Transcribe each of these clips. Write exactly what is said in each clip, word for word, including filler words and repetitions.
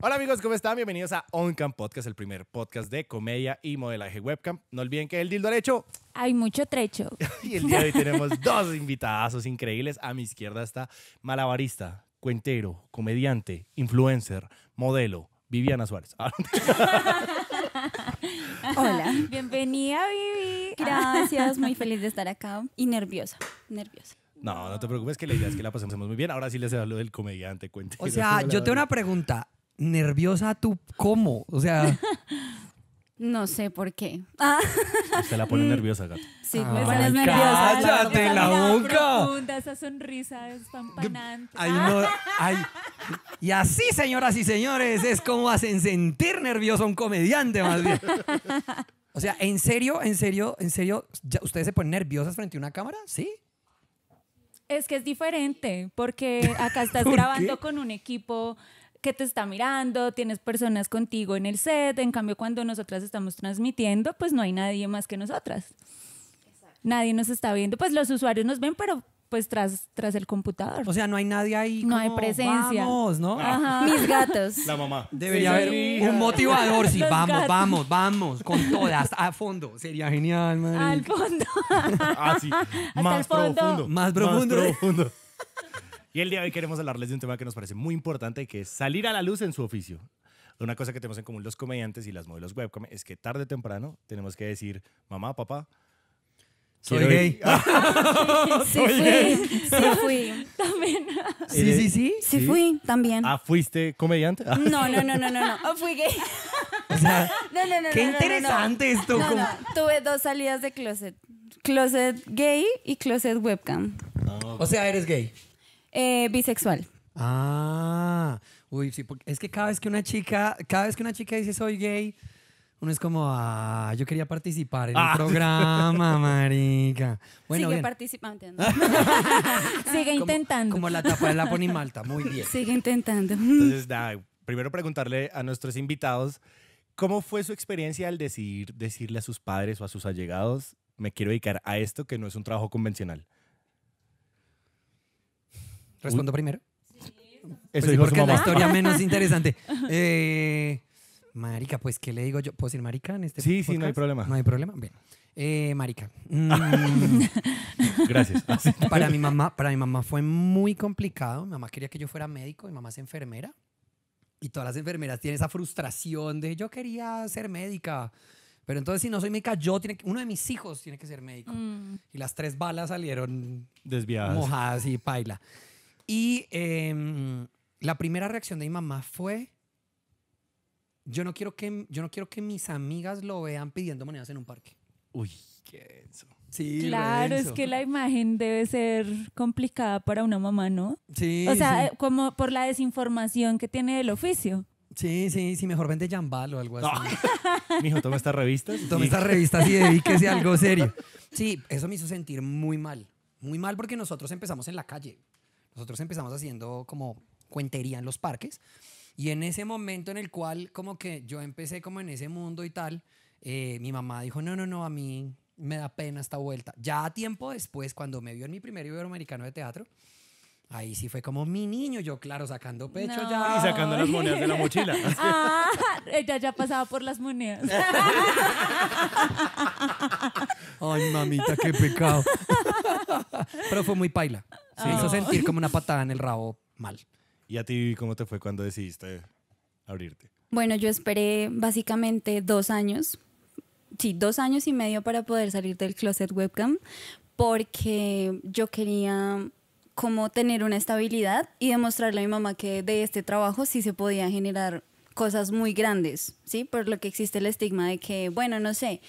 Hola amigos, ¿cómo están? Bienvenidos a OnCam Podcast, el primer podcast de comedia y modelaje webcam. No olviden que el dildo derecho... hay mucho trecho. Y el día de hoy tenemos dos invitadazos increíbles. A mi izquierda está malabarista, cuentero, comediante, influencer, modelo, Viviana Suárez. Hola. Bienvenida, Vivi. Gracias, muy feliz de estar acá y nerviosa, nerviosa. No, no te preocupes, que la idea es que la pasemos muy bien. Ahora sí les hablo del comediante, cuentero. O sea, yo tengo una pregunta. ¿Nerviosa tú cómo? O sea... no sé por qué. Ah. Se la pone nerviosa, Gato. Sí, ah, me pones nerviosa. ¡Cállate la boca! Profunda, esa sonrisa espampanante. Ay, no, ay. Y así, señoras y señores, es como hacen sentir nervioso a un comediante, más bien. O sea, ¿en serio, en serio, en serio, ustedes se ponen nerviosas frente a una cámara? ¿Sí? Es que es diferente, porque acá estás ¿Por grabando qué? Con un equipo... que te está mirando, tienes personas contigo en el set. En cambio, cuando nosotras estamos transmitiendo, pues no hay nadie más que nosotras. Exacto. Nadie nos está viendo. Pues los usuarios nos ven, pero pues tras, tras el computador. O sea, no hay nadie ahí. No como, hay presencia. Vamos, ¿no? Ajá. Mis gatos. La mamá. Debería sí. haber un motivador. Sí, vamos, gatos. vamos, vamos. Con todas. A fondo. Sería genial, madre. Al fondo. Ah, sí. Hasta Más el fondo. Profundo. Más profundo. Más profundo. Y el día de hoy queremos hablarles de un tema que nos parece muy importante, que es salir a la luz en su oficio. Una cosa que tenemos en común los comediantes y las modelos webcam es que tarde o temprano tenemos que decir, mamá, papá, soy gay. Sí, sí, fui. Sí, fui. También. Sí, sí, sí. Sí, fui. También. ¿Ah, fuiste comediante? No, no, no, no, no. no. Fui gay. O sea, no, no, no, qué no, interesante no, no. esto. No, como... no. Tuve dos salidas de closet. Closet gay y closet webcam. No, okay. O sea, eres gay. Eh, bisexual. Ah, uy, sí, porque es que cada vez que una chica, cada vez que una chica dice soy gay, uno es como, ah, yo quería participar en ah. el programa, marica. Bueno, sigue bien. participando. Sigue intentando. Como, como la tapa de la Pony Malta, muy bien. Sigue intentando. Entonces, nada, primero preguntarle a nuestros invitados, ¿cómo fue su experiencia al decidir decirle a sus padres o a sus allegados, me quiero dedicar a esto que no es un trabajo convencional? ¿Respondo primero? Sí. Pues Eso sí, porque es la historia menos interesante. Eh, marica, pues, ¿qué le digo yo? ¿Puedo decir marica en este Sí, podcast? Sí, no hay problema. No hay problema. Bien. Eh, marica. Mm. Gracias. Para mi mamá, para mi mamá fue muy complicado. Mi mamá quería que yo fuera médico. Mi mamá es enfermera. Y todas las enfermeras tienen esa frustración de yo quería ser médica. Pero entonces, si no soy médica, yo tiene que, uno de mis hijos tiene que ser médico. Mm. Y las tres balas salieron desviadas, mojadas y paila. Y eh, la primera reacción de mi mamá fue, yo no, quiero que, yo no quiero que mis amigas lo vean pidiendo monedas en un parque. Uy, qué denso. Sí, claro, denso. Es que la imagen debe ser complicada para una mamá, ¿no? Sí. O sea, sí. Como por la desinformación que tiene del oficio. Sí, sí, sí, mejor vende Jambal o algo así. No. Mijo, toma estas revistas. Toma estas revistas y dedíquese a algo serio. Sí, eso me hizo sentir muy mal. Muy mal porque nosotros empezamos en la calle. Nosotros empezamos haciendo como cuentería en los parques y en ese momento en el cual como que yo empecé como en ese mundo y tal, eh, mi mamá dijo, no, no, no, a mí me da pena esta vuelta. Ya tiempo después, cuando me vio en mi primer Iberoamericano de teatro, ahí sí fue como mi niño, yo claro, sacando pecho no. ya. Y sacando las monedas de la mochila. Ah, ella ya pasaba por las monedas. Ay, mamita, qué pecado. Pero fue muy paila. Sí, me hizo sentir como una patada en el rabo mal. ¿Y a ti cómo te fue cuando decidiste abrirte? Bueno, yo esperé básicamente dos años, sí, dos años y medio para poder salir del closet webcam, porque yo quería como tener una estabilidad y demostrarle a mi mamá que de este trabajo sí se podía generar cosas muy grandes, ¿sí? Por lo que existe el estigma de que, bueno, no sé,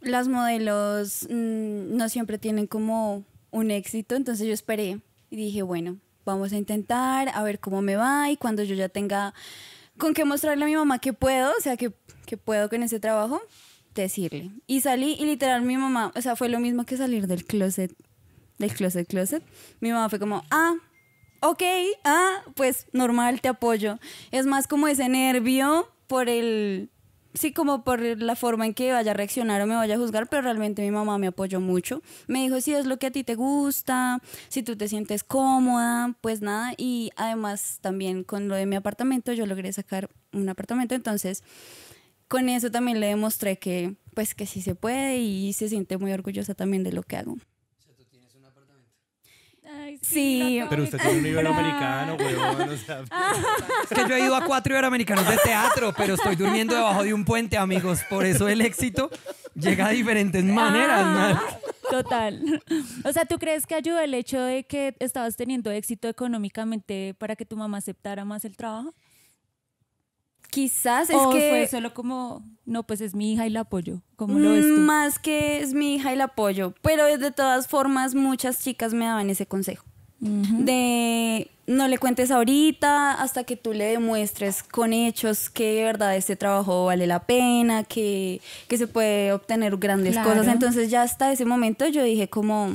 las modelos mmm, no siempre tienen como... un éxito, entonces yo esperé y dije, bueno, vamos a intentar a ver cómo me va y cuando yo ya tenga con qué mostrarle a mi mamá que puedo, o sea, que, que puedo con ese trabajo, decirle. Y salí y literal mi mamá, o sea, fue lo mismo que salir del closet, del closet, closet. Mi mamá fue como, ah, ok, ah, pues normal, te apoyo. Es más como ese nervio por el... sí, como por la forma en que vaya a reaccionar o me vaya a juzgar, pero realmente mi mamá me apoyó mucho. Me dijo, si es lo que a ti te gusta, si tú te sientes cómoda, pues nada. Y además también con lo de mi apartamento, yo logré sacar un apartamento. Entonces, con eso también le demostré que, pues, que sí se puede, y se siente muy orgullosa también de lo que hago. O sea, tú tienes un apartamento. Ay, sí, sí, pero usted tiene un Iberoamericano, huevón, o sea, es que yo he ido a cuatro Iberoamericanos de teatro, pero estoy durmiendo debajo de un puente, amigos. Por eso el éxito llega de diferentes maneras, man. Total. O sea, ¿tú crees que ayudó el hecho de que estabas teniendo éxito económicamente para que tu mamá aceptara más el trabajo? Quizás es o que... fue solo como, no, pues es mi hija y la apoyo. ¿Cómo lo ves tú? Más que es mi hija y la apoyo. Pero de todas formas, muchas chicas me daban ese consejo. Uh-huh. De no le cuentes ahorita hasta que tú le demuestres con hechos que de verdad este trabajo vale la pena, que, que se puede obtener grandes claro. cosas. Entonces ya hasta ese momento yo dije como...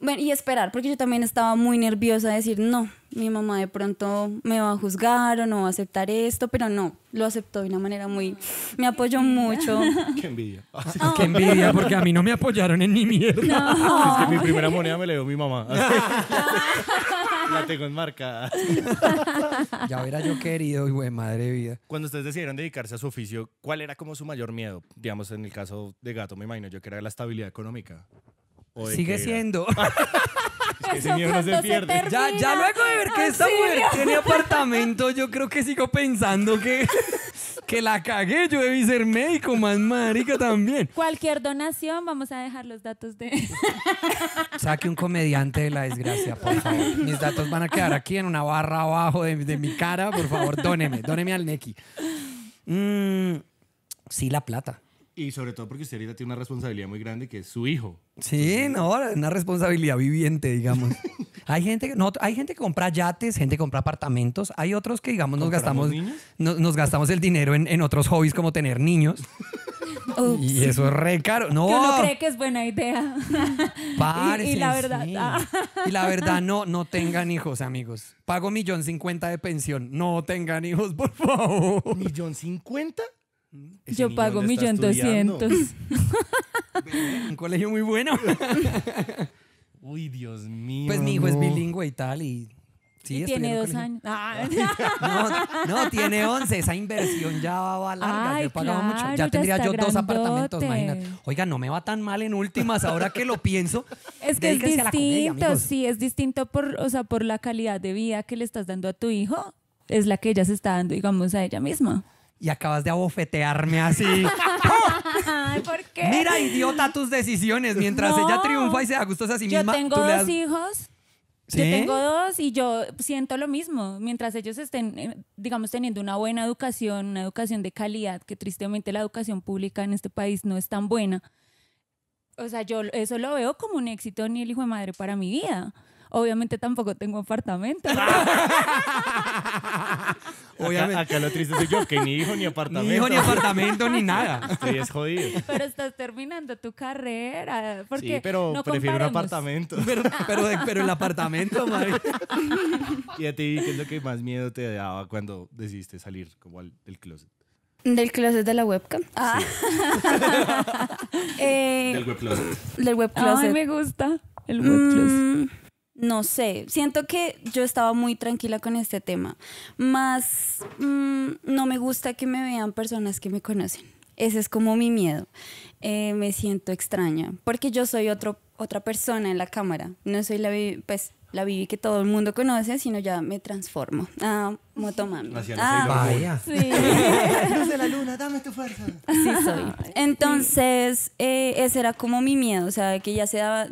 Bueno, y esperar, porque yo también estaba muy nerviosa de decir, no, mi mamá de pronto me va a juzgar o no va a aceptar esto, pero no, lo aceptó de una manera muy... Me apoyó mucho. Qué envidia. Ah, sí. oh. Qué envidia, porque a mí no me apoyaron en ni mierda. No. Es que mi primera moneda me la dio mi mamá. La tengo enmarcada. Ya hubiera yo querido, hijo de madre vida. Cuando ustedes decidieron dedicarse a su oficio, ¿cuál era como su mayor miedo? Digamos, en el caso de Gato, me imagino yo que era la estabilidad económica. Sigue siendo. Es que ese miedo no se pierde. Se ya, ya luego de ver que esta mujer tiene apartamento, yo creo que sigo pensando que, que la cagué. Yo debí ser médico, más marica también. Cualquier donación, vamos a dejar los datos de... Saque un comediante de la desgracia, por favor. Mis datos van a quedar aquí en una barra abajo de, de mi cara. Por favor, dóneme, dóneme al Nequi. Mm, sí, la plata. Y sobre todo porque usted ahorita tiene una responsabilidad muy grande que es su hijo. Sí, no, una responsabilidad viviente, digamos. Hay gente que no, hay gente que compra yates, gente que compra apartamentos. Hay otros que, digamos, nos gastamos, no, nos gastamos el dinero en, en otros hobbies como tener niños. Oops. Y eso es re caro. No. Que uno cree que es buena idea. Párese, y, y la verdad. Sí. Ah. Y la verdad, no, no tengan hijos, amigos. Pago millón cincuenta de pensión. No tengan hijos, por favor. ¿Millón cincuenta? Yo pago millón doscientos. Un colegio muy bueno. Uy, Dios mío. Pues mi hijo no. es bilingüe y tal. Y, sí, ¿Y tiene dos años. Ah. No, no, tiene once. Esa inversión ya va larga. Ay, yo pagaba claro, mucho. Ya, ya tendría yo grandote. Dos apartamentos, imagínate. Oiga, no me va tan mal en últimas. Ahora que lo pienso, es que es distinto. Comedia, sí, es distinto por, o sea, por la calidad de vida que le estás dando a tu hijo. Es la que ella se está dando, digamos, a ella misma. Y acabas de abofetearme así. Ay, ¿por qué? Mira, idiota, tus decisiones. Mientras no, ella triunfa y se da gustos a sí misma. Yo tengo dos das... hijos. ¿Sí? Yo tengo dos y yo siento lo mismo. Mientras ellos estén, digamos, teniendo una buena educación, una educación de calidad, que tristemente la educación pública en este país no es tan buena. O sea, yo eso lo veo como un éxito ni el hijo de madre para mi vida. Obviamente tampoco tengo apartamento. Obviamente. Acá, acá lo triste soy yo, que ni hijo ni apartamento. Ni hijo ni apartamento ni nada. Estoy es jodido. Pero estás terminando tu carrera. Porque sí, pero no prefiero comparemos. Un apartamento. Pero, pero, pero el apartamento, madre. ¿Y a ti qué es lo que más miedo te daba cuando decidiste salir como al, del closet? Del closet de la webcam. Ah. Sí. eh, del web closet. Del web closet. Ay, me gusta el web closet. Mm. No sé, siento que yo estaba muy tranquila con este tema. Más mmm, no me gusta que me vean personas que me conocen. Ese es como mi miedo. Eh, me siento extraña porque yo soy otro, otra persona en la cámara. No soy la Vivi, pues, la Vivi que todo el mundo conoce, sino ya me transformo. Ah, motomami. Ah, vaya. Sí. Luz de la luna, dame tu fuerza. Así soy. Entonces, eh, ese era como mi miedo. O sea, que ya se daba...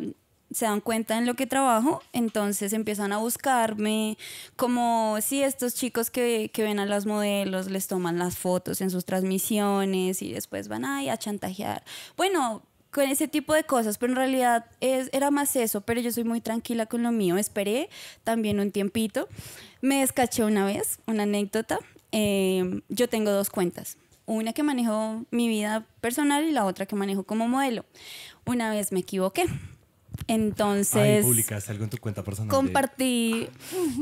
se dan cuenta en lo que trabajo, entonces empiezan a buscarme, como si sí, estos chicos que, que ven a las modelos, les toman las fotos en sus transmisiones y después van ay, a chantajear. Bueno, con ese tipo de cosas, pero en realidad es, era más eso, pero yo soy muy tranquila con lo mío. Esperé también un tiempito. Me descaché una vez, una anécdota. Eh, yo tengo dos cuentas. Una que manejo mi vida personal y la otra que manejo como modelo. Una vez me equivoqué. Entonces, ay, publicaste algo en tu cuenta personal. Compartí,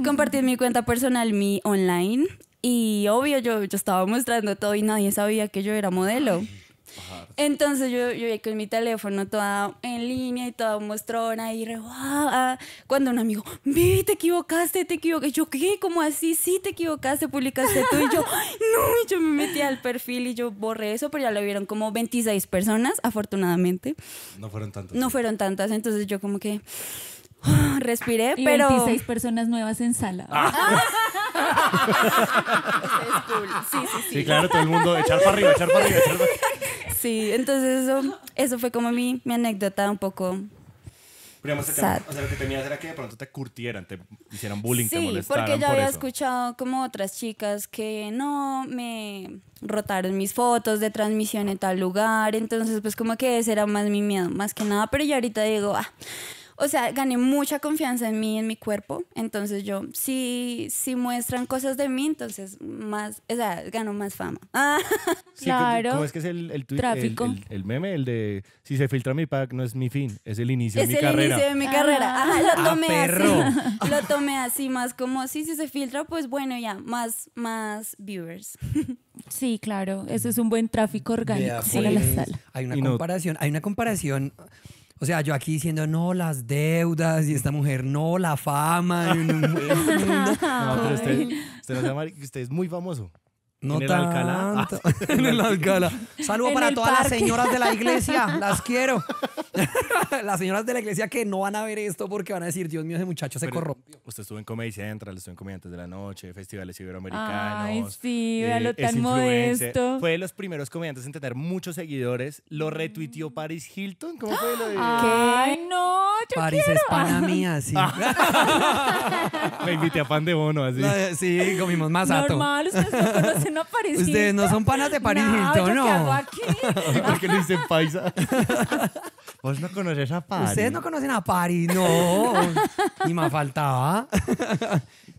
compartí en mi cuenta personal mi online Y obvio, yo, yo estaba mostrando todo y nadie sabía que yo era modelo. Entonces yo, yo vi con mi teléfono toda en línea y toda mostrona y re, wow. Cuando un amigo, Vivi, te equivocaste, te equivocaste. Yo, ¿qué? ¿Cómo así? Sí, te equivocaste, publicaste tú. Y yo, no, y yo me metí al perfil y yo borré eso, pero ya lo vieron como veintiséis personas, afortunadamente. No fueron tantas. No fueron tantas, entonces yo como que... Oh, respiré, y pero... veintiséis personas nuevas en sala. Ah. Es cool. Sí, sí, sí. Sí, claro, todo el mundo echar para arriba, echar para arriba, echar para arriba. Sí, entonces eso, eso fue como mi, mi anécdota un poco... Pero además, te, o sea, lo que temías era que de pronto te curtieran, te hicieran bullying, sí, te molestaran. Sí, porque yo había por escuchado como otras chicas que no, me rotaron mis fotos de transmisión en tal lugar, entonces pues como que ese era más mi miedo, más que nada, pero yo ahorita digo, ah... O sea, gané mucha confianza en mí, en mi cuerpo. Entonces yo, si, si muestran cosas de mí, entonces más, o sea, gano más fama. Ah. Sí, claro. ¿Cómo es que es el, el tweet? Tráfico. El, el, el meme, el de, si se filtra mi pack, no es mi fin, es el inicio es de mi carrera. Es el inicio de mi ah. carrera. Ajá, lo tomé ah, perro. así. Lo tomé así, más como, sí, si se filtra, pues bueno, ya, más, más viewers. Sí, claro, eso es un buen tráfico orgánico. Yeah, pues, la sala. Hay una comparación, hay una comparación... O sea, yo aquí diciendo, no, las deudas, y esta mujer, no, la fama. Y un, un, un, no, pero usted, usted, no sabe, usted es muy famoso. No en el tanto. Alcalá. Ah. En el Alcalá. Saludos para todas parque. las señoras de la iglesia. Las quiero. Las señoras de la iglesia que no van a ver esto porque van a decir, Dios mío, ese muchacho pero se corrompió. Usted estuvo en Comedy Central, estuvo en Comediantes de la Noche, festivales iberoamericanos. Ay, sí, eh, lo tan modesto. Fue de los primeros comediantes en tener muchos seguidores. Lo retuiteó Paris Hilton. ¿Cómo fue lo de...? Ay, no, yo Paris quiero. es pana mía, sí. Me invité a pan de bono, así. No, sí, comimos más ato. Normal, ustedes no conocen. No, ustedes no son panas de Paris Hilton, ¿no? ¿Yo qué hago aquí? ¿Por qué le dicen paisa? Vos no conoces a Paris. Ustedes no conocen a Paris, no. Ni me faltaba.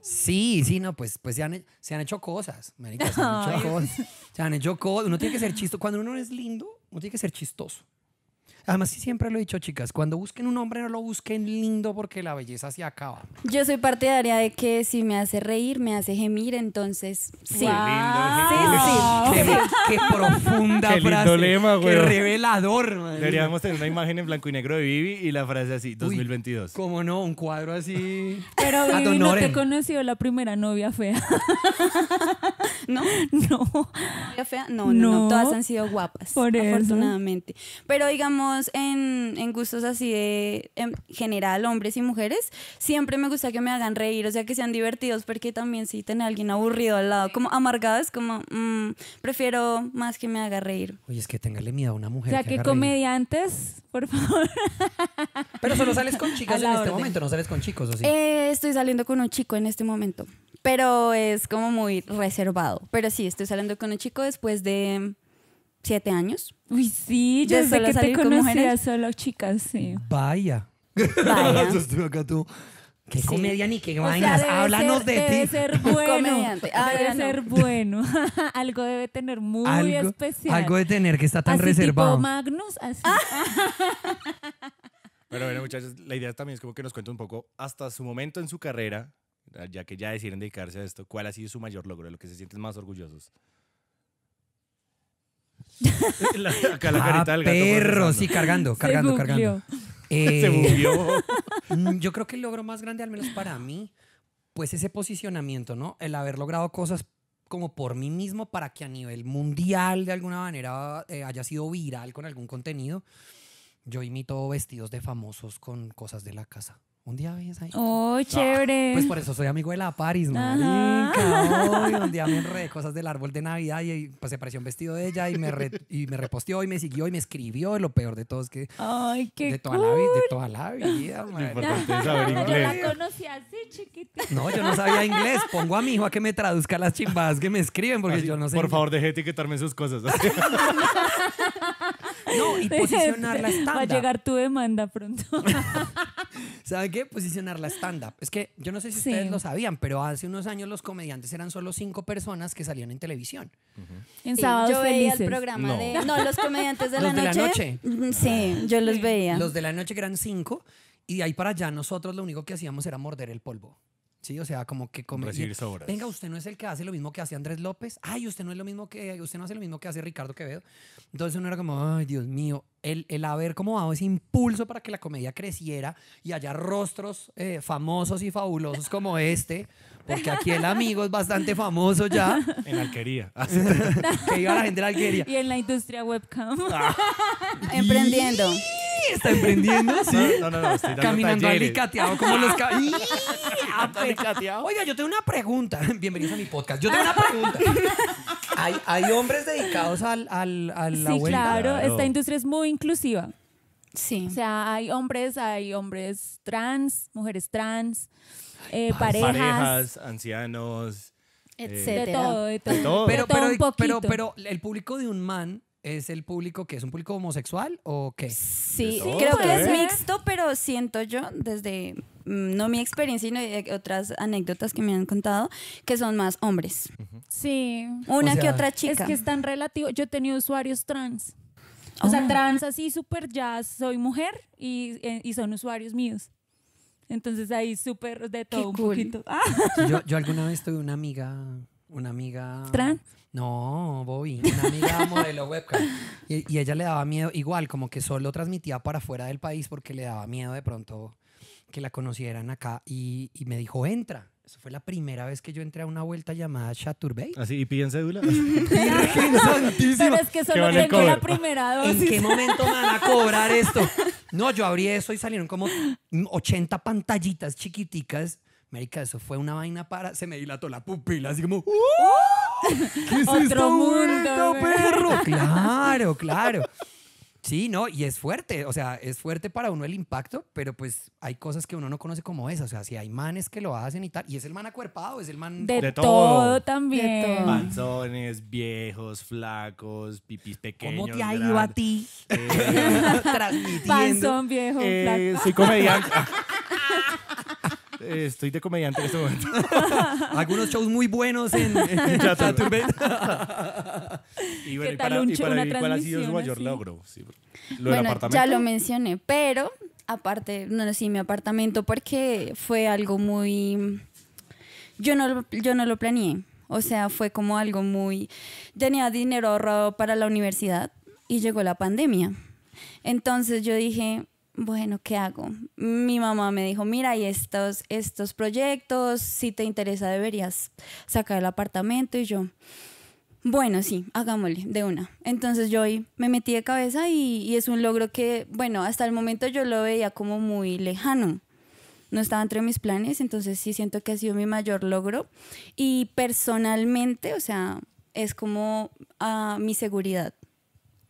Sí, sí, no, pues, pues se, han, se han hecho cosas, marica, se han hecho cosas. Se han hecho cosas. Uno tiene que ser chistoso. Cuando uno es lindo, uno tiene que ser chistoso. Además, sí, siempre lo he dicho, chicas, cuando busquen un hombre no lo busquen lindo porque la belleza se acaba. Yo soy partidaria de que si me hace reír, me hace gemir, entonces sí. Wow. Qué lindo. Sí, sí. Qué, qué profunda qué frase. Lindo lema, güey. Qué revelador. Madre. Deberíamos tener una imagen en blanco y negro de Vivi y la frase así, dos mil veintidós. Uy, cómo no, un cuadro así. Pero Vivi no te conoció la primera novia fea. ¿No? No. ¿Novia fea? No, no, no, no. Todas han sido guapas, por afortunadamente. Eso. Pero digamos, En, en gustos así de en general, hombres y mujeres, siempre me gusta que me hagan reír, o sea, que sean divertidos, porque también si tener a alguien aburrido al lado, como amargado, es como mmm, prefiero más que me haga reír. Oye, es que tenganle miedo a una mujer. O sea, que, que comediantes, reír. por favor. Pero solo sales con chicas en este orden. momento, no sales con chicos, ¿o sí? Eh, estoy saliendo con un chico en este momento, pero es como muy reservado. Pero sí, estoy saliendo con un chico después de siete años. Uy, sí, yo sé que te conocía solo chicas, sí. Vaya. Vaya. Estuve acá tú. Qué sí. comedia ni qué vainas. O sea, háblanos ser, de ti. Debe ser bueno. Comediante. Ah, debe no. ser bueno. Algo debe tener muy algo, especial. Algo de tener que está tan así reservado. Tipo Magnus, así. Bueno, bueno, muchachos, la idea también es como que nos cuenten un poco hasta su momento en su carrera, ya que ya deciden dedicarse a esto, ¿cuál ha sido su mayor logro, de lo que se sienten más orgullosos? La, acá la ah, carita del gato perro, sí, cargando, cargando, se cargando. Eh, se bugueó. Yo creo que el logro más grande, al menos para mí, pues ese posicionamiento, ¿no? El haber logrado cosas como por mí mismo para que a nivel mundial, de alguna manera, eh, haya sido viral con algún contenido. Yo imito vestidos de famosos con cosas de la casa. Un día ves ahí. ¡Oh, chévere! Ah, pues por eso soy amigo de la Paris, marica. Hoy, un día me enredé cosas del árbol de Navidad y pues se pareció un vestido de ella y me, re, y me reposteó y me siguió y me escribió. Lo peor de todo es que... ¡Ay, qué de toda cool. la vida, de toda la vida, madre. Yo la conocí así, chiquitita. No, yo no sabía inglés. Pongo a mi hijo a que me traduzca las chimbadas que me escriben porque así, yo no sé. Por favor, deje de etiquetarme sus cosas. No, y posicionarla estándar. Va a llegar tu demanda pronto. ¿Saben qué? Posicionar la stand-up. Es que yo no sé si sí. ustedes lo sabían, pero hace unos años los comediantes eran solo cinco personas que salían en televisión. Uh-huh. En sábados yo felices. veía el programa no. de... No, los comediantes de, ¿Los la, de noche? la noche. Sí, yo los veía. Los de la noche que eran cinco y de ahí para allá nosotros lo único que hacíamos era morder el polvo. Sí, o sea, como que comer. Recibir sobras. Venga, usted no es el que hace lo mismo que hace Andrés López. Ay, usted no es lo mismo que usted no hace lo mismo que hace Ricardo Quevedo. Entonces uno era como, ay, Dios mío, el, el haber como dado ese impulso para que la comedia creciera y haya rostros eh, famosos y fabulosos como este, porque aquí el amigo es bastante famoso ya. En alquería. Que iba la gente en alquería. Y en la industria webcam. Ah. Emprendiendo. ¿Está emprendiendo? Sí. No, no, no, estoy caminando alicateado como los ca... Oiga, yo tengo una pregunta. Bienvenidos a mi podcast. Yo tengo una pregunta. ¿Hay, hay hombres dedicados al, al, a la sí, vuelta? Claro, claro, esta industria es muy inclusiva. Sí. O sea, hay hombres, hay hombres trans, mujeres trans, eh, parejas. Parejas, ancianos, etcétera. Eh, de todo, de todo. De todo. Pero, pero, de todo un pero, pero, pero el público de un man... ¿Es el público que es un público homosexual o qué? Sí, sí, creo que es mixto, pero siento yo, desde no mi experiencia, sino otras anécdotas que me han contado, que son más hombres. Uh-huh. Sí. Una o sea, que otra chica. Es que es tan relativo. Yo he tenido usuarios trans. O oh. sea, trans así, súper ya soy mujer y, y son usuarios míos. Entonces ahí súper de todo qué un cool. poquito. Ah. Yo, yo alguna vez tuve una amiga... Una amiga... ¿Trans? No, Bobby. Una amiga modelo webcam. Y, y ella le daba miedo, igual, como que solo transmitía para fuera del país porque le daba miedo de pronto que la conocieran acá. Y, y me dijo, entra. Eso fue la primera vez que yo entré a una vuelta llamada Chaturbate. ¿Así? ¿Y pillan cédula? ¡Virgen santísima! Pero es que solo tengo la primera dosis. ¿En qué momento me van a cobrar esto? No, yo abrí eso y salieron como ochenta pantallitas chiquiticas. Marica, eso fue una vaina para... Se me dilató la pupila, así como... ¡Uh! ¿Qué es esto, mundo, perro? Claro, claro. Sí, no, y es fuerte. O sea, es fuerte para uno el impacto, pero pues hay cosas que uno no conoce como esas. O sea, si hay manes que lo hacen y tal. Y es el man acuerpado, es el man... De, de todo. todo también. De todo. Manzones, viejos, flacos, pipis pequeños. ¿Cómo te ha ido a ti? Eh, transmitiendo. Panzón, viejo, eh, flaco. Soy comediante. Estoy de comediante en este momento. Algunos shows muy buenos en, en Chaturbate. Y bueno, y para, y para vivir, ¿cuál ha sido su mayor logro? Sí, lo bueno, del apartamento. Ya lo mencioné, pero aparte, no, sí, mi apartamento, porque fue algo muy... Yo no, yo no lo planeé. O sea, fue como algo muy... Tenía dinero ahorrado para la universidad y llegó la pandemia. Entonces yo dije... Bueno, ¿qué hago? Mi mamá me dijo, mira, hay estos, estos proyectos, si te interesa deberías sacar el apartamento. Y yo, bueno, sí, hagámosle de una. Entonces yo me metí de cabeza y, y es un logro que, bueno, hasta el momento yo lo veía como muy lejano. No estaba entre mis planes, entonces sí siento que ha sido mi mayor logro. Y personalmente, o sea, es como uh, mi seguridad.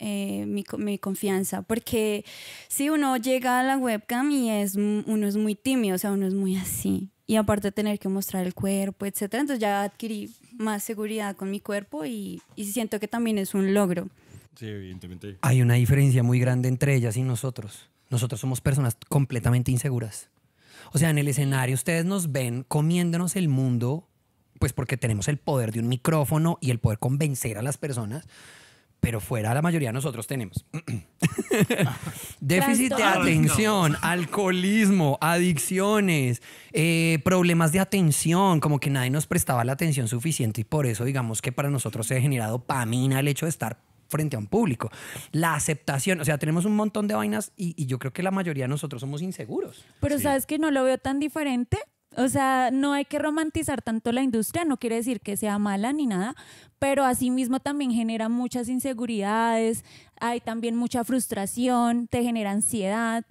Eh, mi, mi confianza, porque si uno llega a la webcam y es, uno es muy tímido, o sea, uno es muy así, y aparte de tener que mostrar el cuerpo, etcétera, entonces ya adquirí más seguridad con mi cuerpo y, y siento que también es un logro. Sí, evidentemente. Hay una diferencia muy grande entre ellas y nosotros. Nosotros somos personas completamente inseguras. O sea, en el escenario ustedes nos ven comiéndonos el mundo, pues porque tenemos el poder de un micrófono y el poder convencer a las personas. Pero fuera la mayoría nosotros tenemos déficit de atención, alcoholismo, adicciones, eh, problemas de atención, como que nadie nos prestaba la atención suficiente y por eso digamos que para nosotros se ha generado dopamina el hecho de estar frente a un público. La aceptación, o sea, tenemos un montón de vainas y, y yo creo que la mayoría de nosotros somos inseguros. Pero sí. ¿Sabes que no lo veo tan diferente? O sea, no hay que romantizar tanto la industria, no quiere decir que sea mala ni nada, pero asimismo también genera muchas inseguridades, hay también mucha frustración, te genera ansiedad,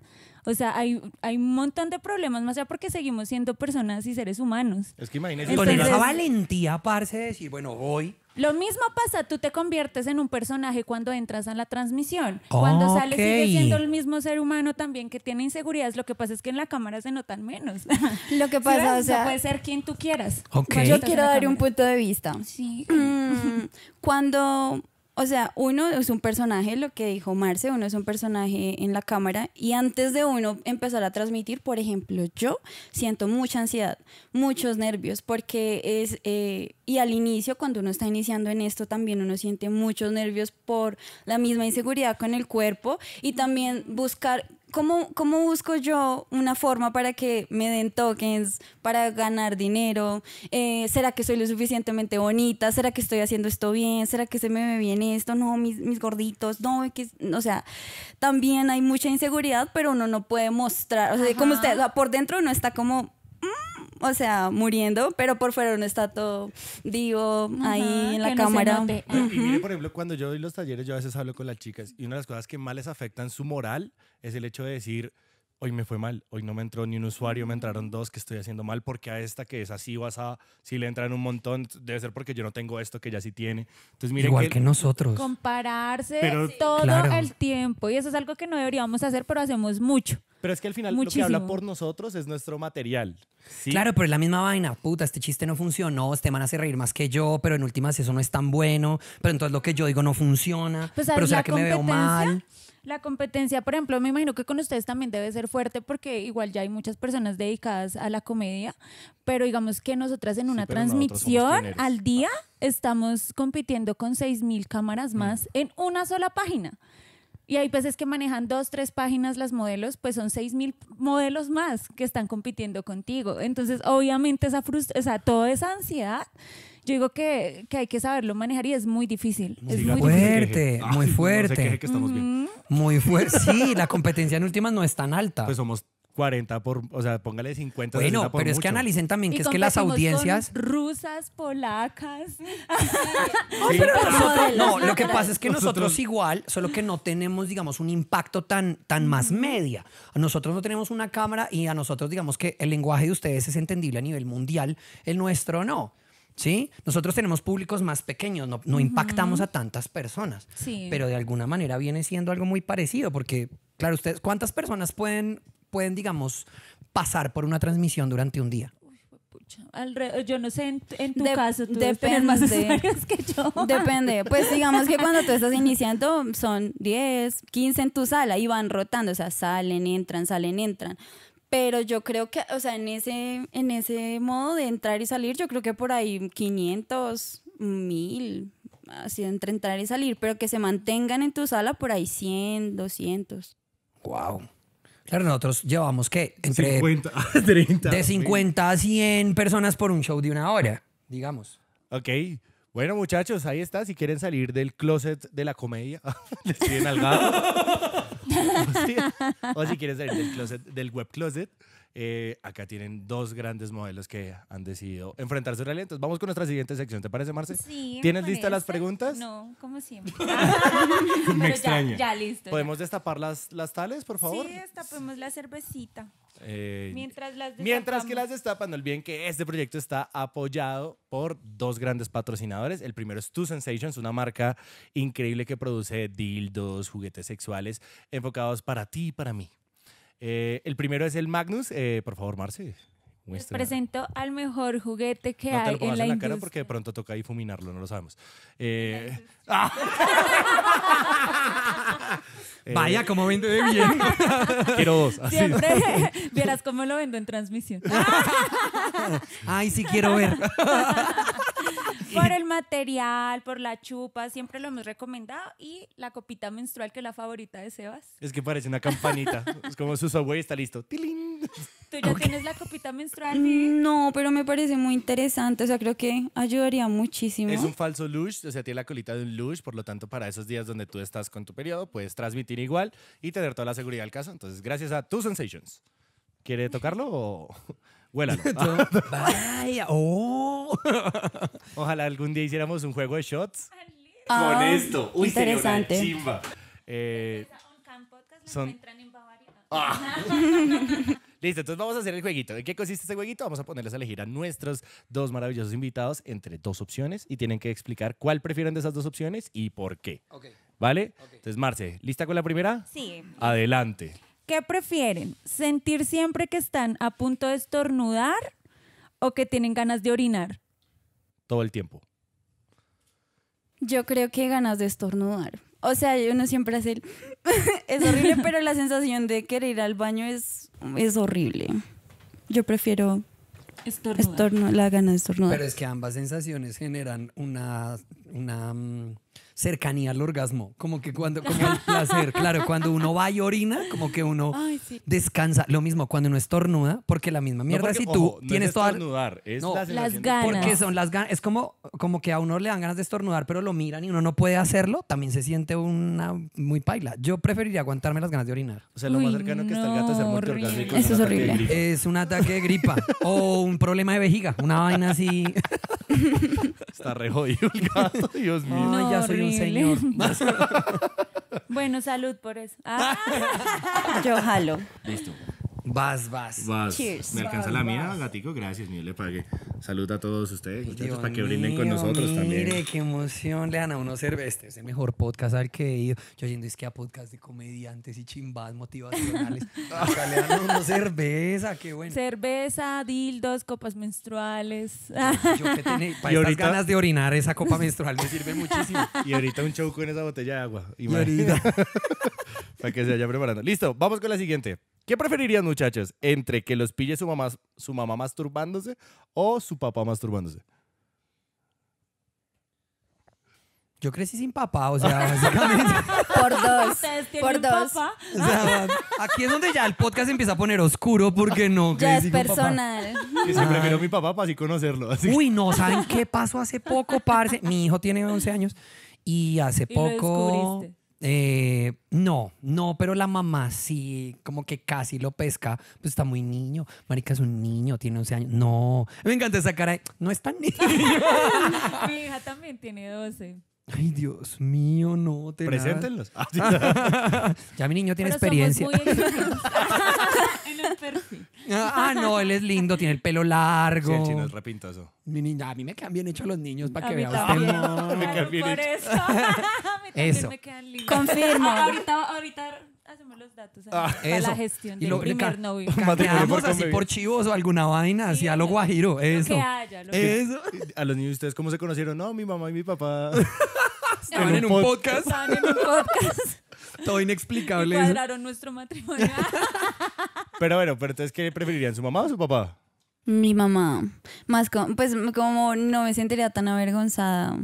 o sea, hay, hay un montón de problemas, más allá porque seguimos siendo personas y seres humanos. Es que imagínense. Con esa valentía, parce, de decir, bueno, hoy... Lo mismo pasa, tú te conviertes en un personaje cuando entras a la transmisión. Cuando okay. sales sigues siendo el mismo ser humano también que tiene inseguridades. Lo que pasa es que en la cámara se notan menos. Lo que pasa, ¿sí? O sea, puede ser quien tú quieras. Okay. Yo quiero dar cámara. un punto de vista. Sí. Mm, cuando, o sea, uno es un personaje, lo que dijo Marce, uno es un personaje en la cámara y antes de uno empezar a transmitir, por ejemplo, yo siento mucha ansiedad, muchos nervios, porque es... Eh, y al inicio, cuando uno está iniciando en esto, también uno siente muchos nervios por la misma inseguridad con el cuerpo y también buscar ¿Cómo, ¿Cómo busco yo una forma para que me den tokens, para ganar dinero? Eh, ¿Será que soy lo suficientemente bonita? ¿Será que estoy haciendo esto bien? ¿Será que se me ve bien esto? No, mis, mis gorditos, no. Que, o sea, también hay mucha inseguridad, pero uno no puede mostrar. O sea, como usted, o sea, por dentro uno está como... o sea, muriendo, pero por fuera no está todo divo, ajá, ahí en la cámara. No bueno, uh-huh. Y mire, por ejemplo, cuando yo doy los talleres, yo a veces hablo con las chicas y una de las cosas que más les afectan su moral es el hecho de decir, hoy me fue mal, hoy no me entró ni un usuario, me entraron dos, que estoy haciendo mal, porque a esta que es así o asá, si le entran un montón, debe ser porque yo no tengo esto que ella sí tiene. Entonces, miren, igual que, que nosotros. Compararse pero, todo claro. el tiempo, y eso es algo que no deberíamos hacer, pero hacemos mucho. Pero es que al final muchísimo. Lo que habla por nosotros es nuestro material. ¿Sí? Claro, pero es la misma vaina. Puta, este chiste no funcionó, este man hace reír más que yo, pero en últimas eso no es tan bueno, pero entonces lo que yo digo no funciona, pues, pero será que me veo mal. La competencia, por ejemplo, me imagino que con ustedes también debe ser fuerte porque igual ya hay muchas personas dedicadas a la comedia, pero digamos que nosotras en una sí, transmisión al día estamos compitiendo con seis mil cámaras más mm. en una sola página. Y hay veces que manejan dos, tres páginas las modelos, pues son seis mil modelos más que están compitiendo contigo. Entonces, obviamente, esa frustración, o sea, toda esa ansiedad, yo digo que, que hay que saberlo manejar y es muy difícil. Sí, es muy fuerte, difícil. muy fuerte. Ay, no se que estamos bien. Muy fuerte. Sí, la competencia en últimas no es tan alta. Pues somos cuarenta por, o sea, póngale cincuenta. Bueno, pero por es mucho. Que analicen también que es que las audiencias rusas, polacas. Sí. Oh, pero nosotros, no, lo que pasa es que nosotros, nosotros igual, solo que no tenemos, digamos, un impacto tan tan más media. Nosotros no tenemos una cámara y a nosotros, digamos que el lenguaje de ustedes es entendible a nivel mundial, el nuestro no. ¿Sí? Nosotros tenemos públicos más pequeños, no, no uh-huh. impactamos a tantas personas, sí. Pero de alguna manera viene siendo algo muy parecido porque, claro, ustedes, ¿cuántas personas pueden pueden, digamos, pasar por una transmisión durante un día? Pucha, alrededor, yo no sé, en, en tu de, caso, tú depende, más usuarios que yo. Depende. Pues digamos que cuando tú estás iniciando son diez, quince en tu sala y van rotando, o sea, salen, entran, salen, entran. Pero yo creo que, o sea, en ese, en ese modo de entrar y salir, yo creo que por ahí quinientos, mil, así entre entrar y salir, pero que se mantengan en tu sala por ahí cien, doscientos. Wow. Claro, nosotros llevamos, ¿qué? Entre cincuenta a treinta. De cincuenta a cien personas por un show de una hora, digamos. Ok. Bueno, muchachos, ahí está. Si quieren salir del closet de la comedia, les piden al gato. O, si, o si quieren salir del, closet, del web closet, eh, acá tienen dos grandes modelos que han decidido enfrentarse a realidad. Entonces, vamos con nuestra siguiente sección. ¿Te parece, Marce? Sí. ¿Tienes listas las preguntas? No, como siempre. Me pero extraña. Ya, ya listo. ¿Podemos ya. destapar las, las tales, por favor? Sí, destapemos la cervecita. Eh, mientras, las mientras que las destapan, no olviden que este proyecto está apoyado por dos grandes patrocinadores. El primero es Two Sensations, una marca increíble que produce dildos, juguetes sexuales enfocados para ti y para mí. Eh, el primero es el Magnus. Eh, por favor, Marce. Les presento al mejor juguete que hay en la industria. No te lo pongas en la cara porque de pronto toca difuminarlo, no lo sabemos. Eh, Eh, Vaya, cómo vende de bien. Quiero dos. Así. Siempre verás cómo lo vendo en transmisión. Ay, sí quiero ver. Por el material, por la chupa, siempre lo hemos recomendado. Y la copita menstrual, que es la favorita de Sebas. Es que parece una campanita. Es como su subway está listo. ¡Tilín! ¿Tú ya okay. tienes la copita menstrual? ¿Sí? No, pero me parece muy interesante. O sea, creo que ayudaría muchísimo. Es un falso lush, o sea, tiene la colita de un lush. Por lo tanto, para esos días donde tú estás con tu periodo, puedes transmitir igual y tener toda la seguridad del caso. Entonces, gracias a Two Sensations. ¿Quiere tocarlo o...? Huélalo. Vaya, oh. Ojalá algún día hiciéramos un juego de shots ah, con esto. Uy, interesante. Señora, chimba. Eh, OnCam Podcast son... encuentran en Bavaria. Ah. Listo, entonces vamos a hacer el jueguito. ¿En qué consiste este jueguito? Vamos a ponerles a elegir a nuestros dos maravillosos invitados entre dos opciones y tienen que explicar cuál prefieren de esas dos opciones y por qué. Okay. ¿Vale? Okay. Entonces, Marce, ¿lista con la primera? Sí. Adelante. ¿Qué prefieren? ¿Sentir siempre que están a punto de estornudar o que tienen ganas de orinar? Todo el tiempo. Yo creo que ganas de estornudar. O sea, uno siempre hace el... Es horrible, pero la sensación de querer ir al baño es, es horrible. Yo prefiero... Estornudar. Estorno, la gana de estornudar. Pero es que ambas sensaciones generan una... una um... cercanía al orgasmo, como que cuando, como el placer, claro, cuando uno va y orina, como que uno Ay, sí. descansa, lo mismo cuando uno estornuda, porque la misma mierda, no porque, si tú ojo, no tienes es estornudar, toda, es no, la las ganas, porque son las ganas, es como, como que a uno le dan ganas de estornudar, pero lo miran y uno no puede hacerlo, también se siente una muy paila. Yo preferiría aguantarme las ganas de orinar. O sea, lo Uy, más cercano no, que está el gato es ser muerto orgánico. Eso es horrible. Es un ataque de gripa o un problema de vejiga, una vaina así. Está re jodido el gato, Dios mío. No, no, ya soy un señor. Bueno, salud por eso. Ah. Yo jalo. Listo. Vas, vas. vas. Cheers. ¿Me alcanza vas, la mía, vas. Gatico? Gracias, mío, le pagué. Salud a todos ustedes, muchachos, para que brinden con nosotros mire, también. Mire, qué emoción. Le dan a uno cerveza. Este es el mejor podcast al que he ido. Yo yendo es que a podcast de comediantes y chimbadas motivacionales. Acá le dan a uno cerveza, qué bueno. Cerveza, dildos, copas menstruales. Yo que tiene, para y estas ahorita, ganas de orinar, esa copa menstrual me sirve muchísimo. Y ahorita un show con esa botella de agua. Y, y ahorita. Para que se vaya preparando. Listo, vamos con la siguiente. ¿Qué preferirían, muchachos? ¿Entre que los pille su mamá, su mamá masturbándose o su papá masturbándose? Yo crecí sin papá, o sea, básicamente. Por dos. Por dos. Papá? O sea, aquí es donde ya el podcast se empieza a poner oscuro porque no ya crecí es personal. Con papá. Que siempre miro a mi papá para así conocerlo. Así. Uy, no, ¿saben qué pasó hace poco, parce? Mi hijo tiene once años y hace ¿Y poco... Lo Eh, no, no, pero la mamá sí, como que casi lo pesca. Pues está muy niño, marica, es un niño, tiene once años. No, me encanta esa cara de, no es tan niño. Mi hija también tiene doce. Ay, Dios mío, no te preséntenlos. Ya mi niño tiene pero experiencia. En el perfil. Ah, no, él es lindo, tiene el pelo largo. Sí, el chino es repintoso. Mi niña, a mí me quedan bien hechos los niños para que vea usted. No, me quedan bien hechos. Eso. Me quedan lindos. Confirmo. Ah, ahorita, ahorita hacemos los datos ah, para eso. La gestión del primer novio. Quedamos así por chivos o alguna vaina, así a lo guajiro. Eso. Lo que haya, lo que eso. A los niños, ¿ustedes cómo se conocieron? No, mi mamá y mi papá. Estaban en, en un podcast. Estaban en un podcast. Todo inexplicable. Cuadraron nuestro matrimonio. Pero bueno, pero entonces, ¿qué preferirían? ¿Su mamá o su papá? Mi mamá. Más como, pues como no me sentiría tan avergonzada.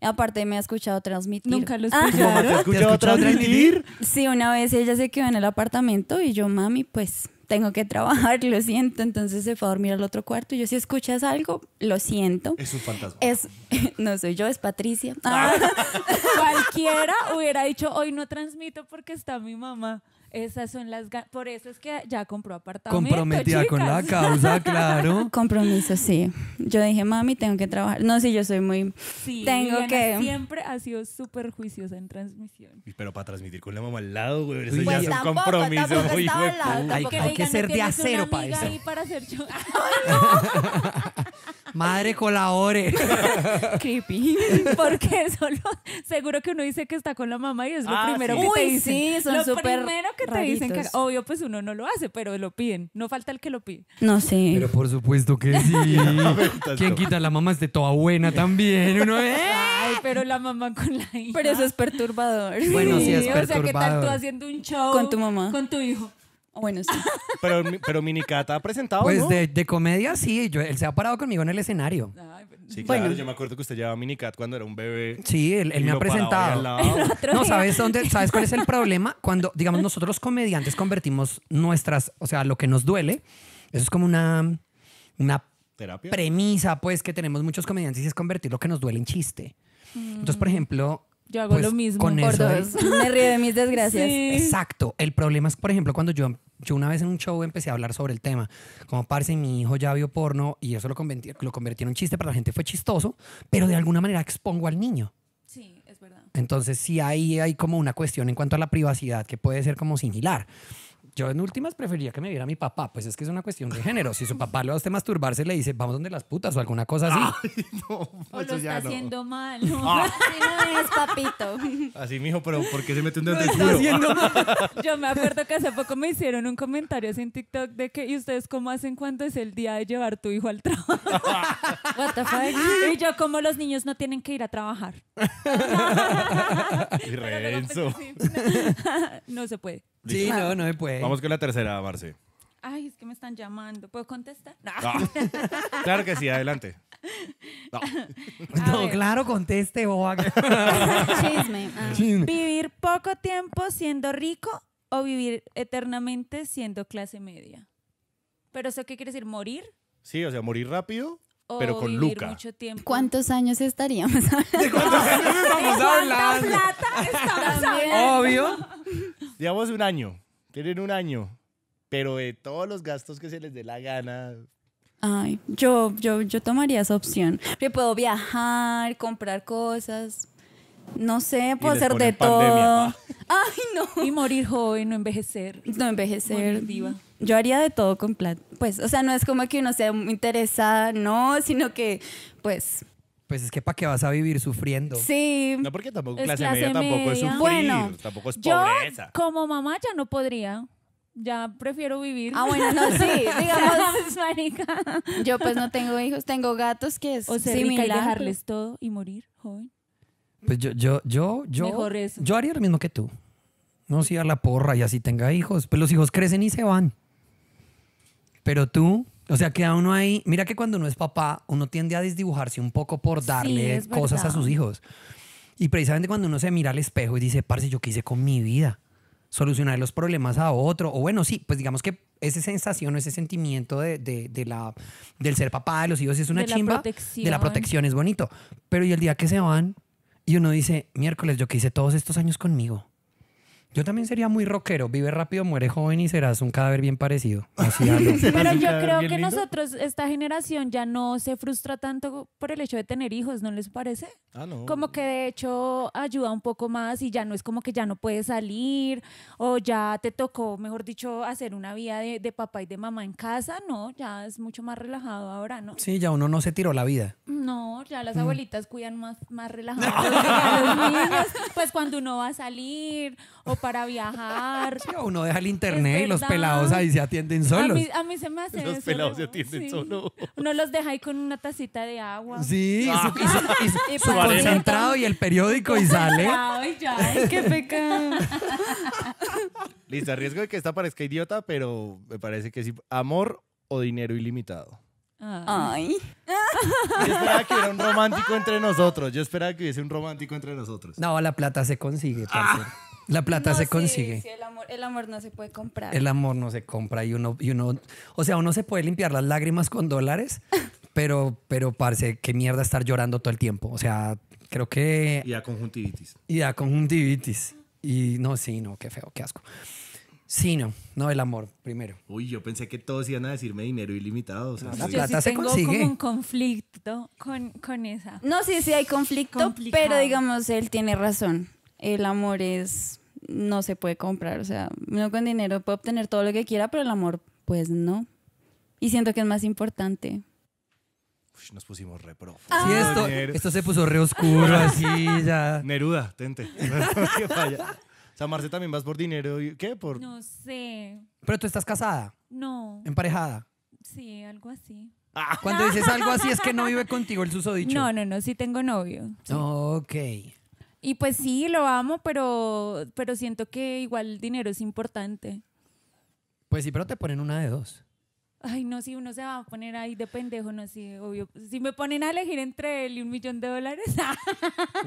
Aparte me ha escuchado transmitir. Nunca lo escuché. ¿Ah, ¿Te, ¿Te ha escuchado transmitir? Sí, una vez ella se quedó en el apartamento y yo, mami, pues tengo que trabajar, lo siento. Entonces se fue a dormir al otro cuarto y yo, si escuchas algo, lo siento. Es un fantasma. Es, no soy yo, es Patricia. Ah. Cualquiera hubiera dicho, hoy no transmito porque está mi mamá. Esas son las ganas. Por eso es que ya compró apartamento. Comprometida, chicas, con la causa, claro. Compromiso, sí. Yo dije, mami, tengo que trabajar. No, sí, yo soy muy... Sí, tengo Viviana que... siempre ha sido súper juiciosa en transmisión. Pero para transmitir con la mamá al lado, güey, eso pues ya es un compromiso. Tampoco muy al lado, hay, hay que ser de acero para eso. Para hacer yo... ¡Ay, no! Madre, colabore. Creepy. Porque solo seguro que uno dice que está con la mamá y es lo ah, primero sí. que Uy, te dicen. Sí, son lo primero que raritos. Te dicen que, obvio, pues uno no lo hace, pero lo piden. No falta el que lo pide. No sé. Pero por supuesto que sí. ¿Quién quita? La mamá esté toda buena también. Uno, ¿eh? Ay, pero la mamá con la hija. Pero eso es perturbador. Bueno, sí, sí es o perturbador. O sea, ¿qué tal tú haciendo un show con tu mamá? Con tu hijo. Bueno, sí. Pero, pero Minicata ha presentado, pues, ¿no? de, de comedia, sí. Yo, él se ha parado conmigo en el escenario. Ay, pero... Sí, claro. Bueno. Yo me acuerdo que usted llevaba a Minicat cuando era un bebé. Sí, él, él me ha presentado. No, ¿sabes dónde? ¿Sabes cuál es el problema? Cuando, digamos, nosotros los comediantes convertimos nuestras... O sea, lo que nos duele, eso es como una... Una ¿terapia? Premisa, pues, que tenemos muchos comediantes y es convertir lo que nos duele en chiste. Mm. Entonces, por ejemplo... Yo hago pues lo mismo con por eso, dos. ¿Eh? Me río de mis desgracias. Sí. Exacto. El problema es, por ejemplo, cuando yo, yo una vez en un show empecé a hablar sobre el tema. Como, parce, mi hijo ya vio porno y eso lo convertí, lo convertí en un chiste para la gente, fue chistoso, pero de alguna manera expongo al niño. Sí, es verdad. Entonces, sí, ahí hay como una cuestión en cuanto a la privacidad que puede ser como similar. Yo en últimas preferiría que me viera mi papá. Pues es que es una cuestión de género. Si su papá lo hace masturbarse, le dice, vamos donde las putas o alguna cosa así. Ay, no, o lo está no. haciendo mal. No. Ah. Así no es, papito. Así, mijo, pero ¿por qué se mete un dedo en el culo? Haciendo mal. Yo me acuerdo que hace poco me hicieron un comentario así en TikTok de que, ¿y ustedes cómo hacen cuando es el día de llevar tu hijo al trabajo? What the fuck? Y yo, como los niños no tienen que ir a trabajar. Y Renzo. No, no se puede. Sí, no, no me puede. Vamos con la tercera, Marce. Ay, es que me están llamando. ¿Puedo contestar? No. No. Claro que sí, adelante. No, no claro, conteste, boba. Chisme. Ah. Chisme. ¿Vivir poco tiempo siendo rico o vivir eternamente siendo clase media? ¿Pero eso qué quiere decir? ¿Morir? Sí, o sea, morir rápido. O pero con Luca. Mucho tiempo. ¿Cuántos años estaríamos hablando? ¿De cuántos años estamos hablando? Plata estamos hablando. Obvio. Digamos un año. Tienen un año. Pero de todos los gastos que se les dé la gana. Ay, yo, yo, yo tomaría esa opción. Yo puedo viajar, comprar cosas. No sé, puedo hacer de todo. Ay, no. Y morir joven, no envejecer. No envejecer. Morir viva. Yo haría de todo con plata. Pues, o sea, no es como que uno sea interesada, no, sino que, pues... Pues es que ¿para qué vas a vivir sufriendo? Sí. No, porque tampoco clase, clase media, media tampoco es sufrir, bueno, tampoco es pobreza. Yo, como mamá, ya no podría. Ya prefiero vivir. Ah, bueno, no, sí, digamos, marica. Yo pues no tengo hijos, tengo gatos, que es, o sea, similar. Y dejarles todo y morir joven. Pues yo, yo, yo, yo... Mejor eso. Yo haría lo mismo que tú. No, si a la porra y así tenga hijos. Pues los hijos crecen y se van. Pero tú, o sea, queda uno ahí. Mira que cuando uno es papá, uno tiende a desdibujarse un poco por darle sí, cosas verdad. a sus hijos. Y precisamente cuando uno se mira al espejo y dice, parce, ¿yo qué hice con mi vida? Solucionar los problemas a otro. O bueno, sí, pues digamos que esa sensación o ese sentimiento de, de, de la, del ser papá de los hijos es una de chimba. La protección. De la protección es bonito. Pero y el día que se van y uno dice, miércoles, ¿yo qué hice todos estos años conmigo? Yo también sería muy rockero. Vive rápido, muere joven y serás un cadáver bien parecido. Así a los... Pero yo creo que lindo? nosotros, esta generación, ya no se frustra tanto por el hecho de tener hijos, ¿no les parece? Ah, no. Como que de hecho ayuda un poco más y ya no es como que ya no puedes salir o ya te tocó, mejor dicho, hacer una vida de, de papá y de mamá en casa, ¿no? Ya es mucho más relajado ahora, ¿no? Sí, ya uno no se tiró la vida. No, ya las mm. abuelitas cuidan más, más relajados a los niños. Pues cuando uno va a salir o para viajar. Sí, uno deja el internet y los pelados ahí se atienden solos. A mí, a mí se me hace Los eso, pelados ¿no? se atienden sí. solos. Uno los deja ahí con una tacita de agua. Sí, ah. y su, y su, y su, y su concentrado y el periódico y sale. Ay, ya, ay, qué pecado. Listo, a riesgo de que esta parezca idiota, pero me parece que sí. ¿Amor o dinero ilimitado? Ay. Yo esperaba que hubiera un romántico entre nosotros. Yo esperaba que hubiese un romántico entre nosotros. No, la plata se consigue, parce. Ah. La plata no, se consigue. Sí, sí, el, amor, el amor no se puede comprar. El amor no se compra y uno, y uno... O sea, uno se puede limpiar las lágrimas con dólares, pero, pero parce, qué mierda estar llorando todo el tiempo. O sea, creo que... Y a conjuntivitis. Y a conjuntivitis. Y no, sí, no, qué feo, qué asco. Sí, no, no, el amor primero. Uy, yo pensé que todos iban a decirme dinero ilimitado. O sea, la plata sí se consigue. Yo tengo como un conflicto con, con esa. No, sí, sí hay conflicto, complicado. Pero digamos, él tiene razón. El amor es... No se puede comprar. O sea, uno con dinero puede obtener todo lo que quiera, pero el amor, pues no. Y siento que es más importante. Uy, nos pusimos re profundos. Ah. Sí, esto, esto se puso re oscuro, así ya. Neruda, tente. O sea, Marce, también vas por dinero. ¿Qué? Por... No sé. ¿Pero tú estás casada? No. ¿Emparejada? Sí, algo así. Ah. Cuando dices algo así es que no vive contigo el susodicho. No, no, no. Sí tengo novio. Sí. Ok. Y pues sí, lo amo, pero, pero siento que igual el dinero es importante. Pues sí, pero te ponen una de dos. Ay, no, si uno se va a poner ahí de pendejo, no, sí, obvio. Si me ponen a elegir entre él y un millón de dólares.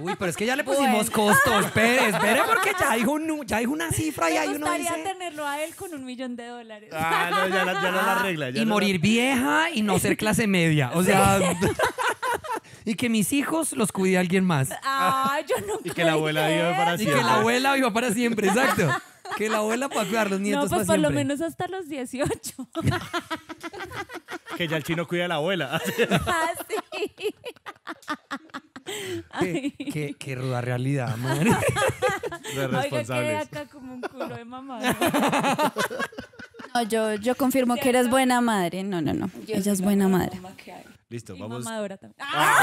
Uy, pero es que ya le pusimos bueno. costos. Espere, espere, porque ya hay, un, ya hay una cifra y hay uno dice... Me gustaría tenerlo a él con un millón de dólares. Ah, no, ya no la, ya la regla. Ya y no morir la... vieja y no ser clase media. O sea... Sí. Y que mis hijos los cuide alguien más. Ah, yo no Y que la abuela viva para siempre. Y que la abuela viva para siempre, exacto. Que la abuela pueda cuidar a los nietos no, pues para siempre. No, pues por lo menos hasta los dieciocho. Que ya el chino cuida a la abuela. Ah, sí. Qué, qué, qué ruda realidad, madre. Oiga, quedé acá como un culo de mamá. No, yo, yo confirmo que eres buena madre. No, no, no. Yo Ella es buena madre. Listo, y vamos. Mamadora también. ¡Ah!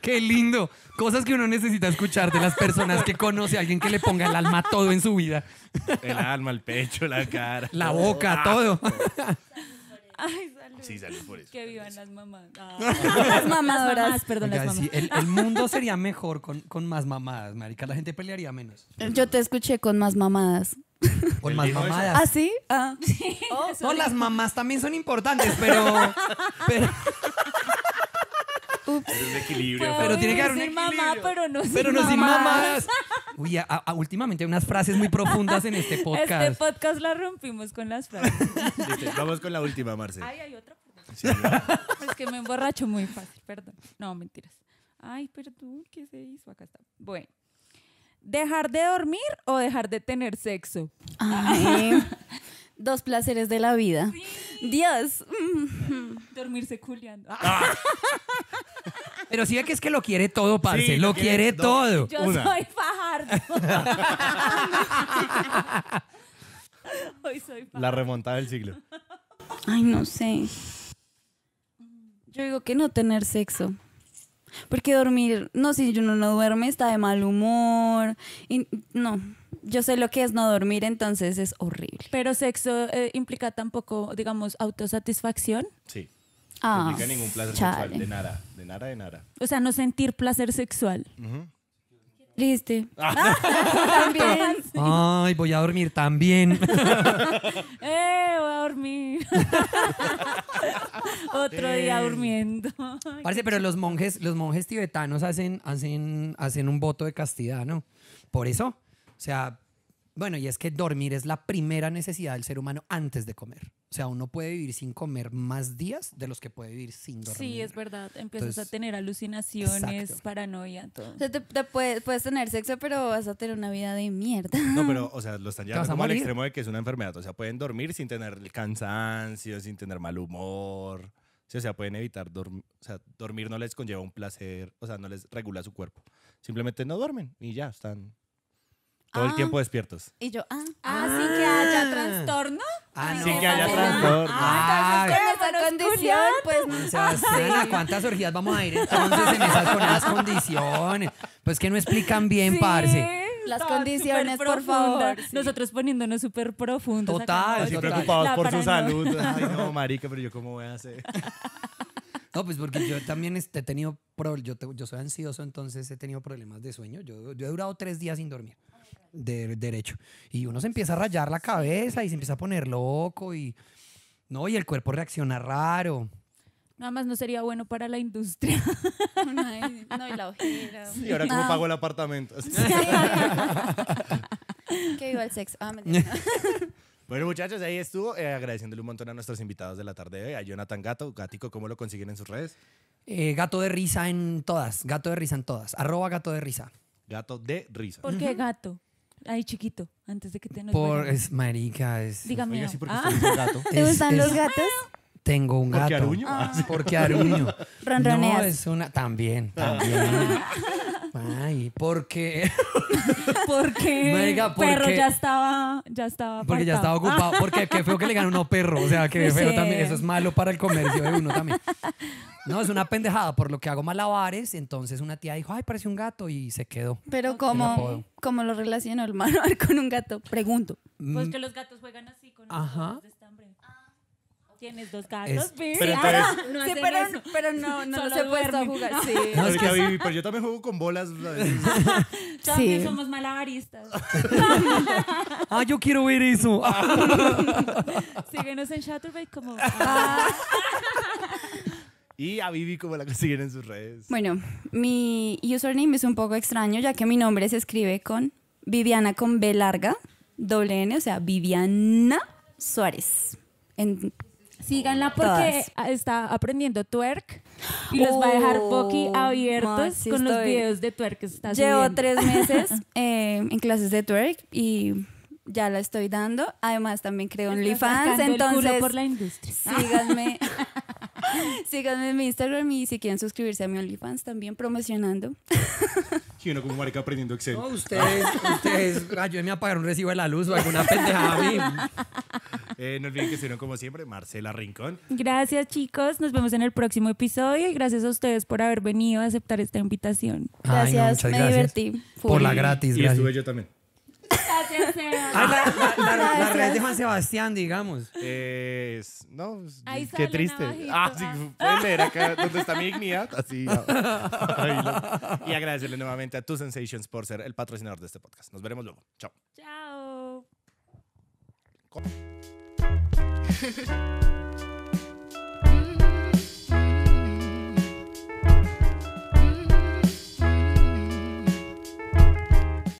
¡Qué lindo! Cosas que uno necesita escuchar de las personas que conoce a alguien que le ponga el alma todo en su vida. El alma, el pecho, la cara. La boca, ah, todo. Ay, salud. Sí, salud por eso. Que vivan las mamás. Ah. Las mamadoras. Las mamás, perdón, Oiga, las mamás. Sí, el, el mundo sería mejor con, con más mamadas, marica. La gente pelearía menos. Yo te escuché con más mamadas. Con más mamadas. ¿Ah, sí? Ah. Sí, oh, no, las mamás también son importantes, pero... pero... Es un equilibrio. Pero tiene que haber un equilibrio. Mamá, pero no sin, pero no sin mamás. Uy, a, a, últimamente unas frases muy profundas en este podcast. Este podcast la rompimos con las frases. Listo, vamos con la última, Marcela. Ay, hay otra. Sí, es que me emborracho muy fácil, perdón. No, mentiras. Ay, perdón, ¿qué se hizo? Acá está. Bueno. ¿Dejar de dormir o dejar de tener sexo? Ay, dos placeres de la vida. Sí. Dios. Dormirse culiando. Ah. Pero sí ve que es que lo quiere todo, parce. Sí, lo quiere dos, todo. Yo Una. soy Fajardo. Hoy soy Fajardo. La remontada del siglo. Ay, no sé. Yo digo que no tener sexo. Porque dormir, no, si uno no duerme está de mal humor y, no, yo sé lo que es no dormir, entonces es horrible. Pero sexo eh, implica tampoco, digamos, autosatisfacción. Sí, ah, no implica ningún placer chale. sexual, de nada, de nada, de nada. O sea, no sentir placer sexual. Uh-huh. Triste. Ah. También. Sí. Ay, voy a dormir también. Eh, voy a dormir. Otro eh. día durmiendo. Parce, pero los monjes, los monjes tibetanos hacen, hacen, hacen un voto de castidad, ¿no? Por eso, o sea, bueno, y es que dormir es la primera necesidad del ser humano antes de comer. O sea, uno puede vivir sin comer más días de los que puede vivir sin dormir. Sí, es verdad. Empiezas Entonces, a tener alucinaciones, exacto. paranoia, todo. O sea, te, te puedes, puedes tener sexo, pero vas a tener una vida de mierda. No, pero, o sea, lo están llevando como al extremo de que es una enfermedad. O sea, pueden dormir sin tener cansancio, sin tener mal humor. O sea, pueden evitar dormir. O sea, dormir no les conlleva un placer. O sea, no les regula su cuerpo. Simplemente no duermen y ya están... Todo ah. el tiempo despiertos. Y yo, ah, ah, ah sí que haya trastorno. Ah, no. Sí que haya trastorno. Ah, entonces con esa condición, pues no. Sebastián, ¿a cuántas orgías vamos a ir entonces en esas, con esas condiciones? Pues que no explican bien, sí, parce. Las condiciones, por favor. Sí. Nosotros poniéndonos súper profundos. Total. Sí, preocupados por su salud. Ay, no, marica, pero yo cómo voy a hacer. No, pues porque yo también he tenido, yo, te, yo soy ansioso, entonces he tenido problemas de sueño. Yo, yo he durado tres días sin dormir, de, derecho. Y uno se empieza a rayar la cabeza y se empieza a poner loco y, no, y el cuerpo reacciona raro. Nada más no sería bueno para la industria. No, y, no, y la ojera. Y sí, ahora cómo ah. pago el apartamento. Sí. Que viva el sexo. Ah, mentira. Bueno, muchachos, ahí estuvo. Eh, agradeciéndole un montón a nuestros invitados de la tarde de hoy. A Jonathan Gato Gático, ¿cómo lo consiguen en sus redes? Eh, gato de risa en todas. Gato de risa en todas. Arroba gato de risa. Gato de risa. ¿Por qué gato? Ay, chiquito, antes de que te nos Por es, marica, es... Dígame. Oiga, sí, porque ah. usted es gato. ¿Te gustan los gatos? Tengo un gato. ¿Por qué aruño? Ah. ¿Por qué aruño? Ronroneas. No, es una... También, también. Ah. Ay, ¿por qué? Porque Marica, ¿por perro qué? ya estaba ya estaba apartado. Porque ya estaba ocupado. Porque qué feo que le gane uno perro. O sea, que sí. feo también. Eso es malo para el comercio de uno también. No, es una pendejada. Por lo que hago malabares, entonces una tía dijo, ay, parece un gato y se quedó. Pero ¿cómo, ¿cómo lo relacionó el malabar con un gato? Pregunto. Pues que los gatos juegan así con los gatos de estambre. Tienes dos gatos, pero, sí, entonces, no sí, pero, pero no, no los he puesto a jugar. Sí. No, es que, pero yo también juego con bolas. También sí. somos malabaristas. Ah, yo quiero ver eso. Síguenos en Chaturbate como... Ah. Y a Vivi, ¿cómo la consiguen en sus redes? Bueno, mi username es un poco extraño, ya que mi nombre se escribe con Viviana con B larga, doble N, o sea, Viviana Suárez. En Síganla porque Todas. está aprendiendo twerk y los oh, va a dejar boquiabiertos man, sí con estoy. los videos de twerk que está Llevo subiendo. tres meses eh, en clases de twerk y ya la estoy dando. Además también creo OnlyFans, entonces por la industria. síganme, síganme en mi Instagram y si quieren suscribirse a mi OnlyFans también promocionando. Y uno como marica aprendiendo Excel. No, ustedes, ustedes, ayúdenme a pagar un recibo de la luz o alguna pendejada a mí. Eh, no olviden que estuvieron como siempre Marcela Rincón. Gracias, chicos. Nos vemos en el próximo episodio y gracias a ustedes por haber venido a aceptar esta invitación. Ay, gracias, no, me gracias. divertí. Fui. Por la gratis. Y estuve yo también. Gracias, Ay, la, la, la, gracias. La red de Juan Sebastián, digamos. Eh, no, Ahí qué triste. Ah, sí, pueden leer acá donde está mi dignidad. Así. No. Ay, no. Y agradecerle nuevamente a Two Sensations por ser el patrocinador de este podcast. Nos veremos luego. Chao. Chao. Com